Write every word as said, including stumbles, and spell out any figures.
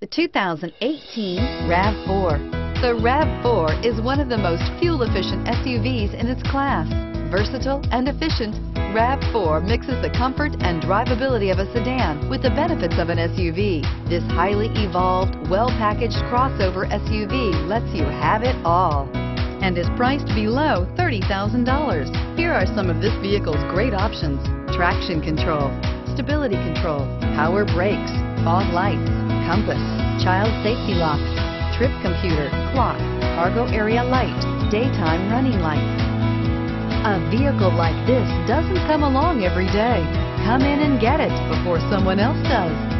The two thousand eighteen RAV four. The RAV four is one of the most fuel-efficient S U Vs in its class. Versatile and efficient, RAV four mixes the comfort and drivability of a sedan with the benefits of an S U V. This highly evolved, well-packaged crossover S U V lets you have it all and is priced below thirty thousand dollars. Here are some of this vehicle's great options: traction control, stability control, power brakes, fog lights, compass, child safety locks, trip computer, clock, cargo area light, daytime running lights. A vehicle like this doesn't come along every day. Come in and get it before someone else does.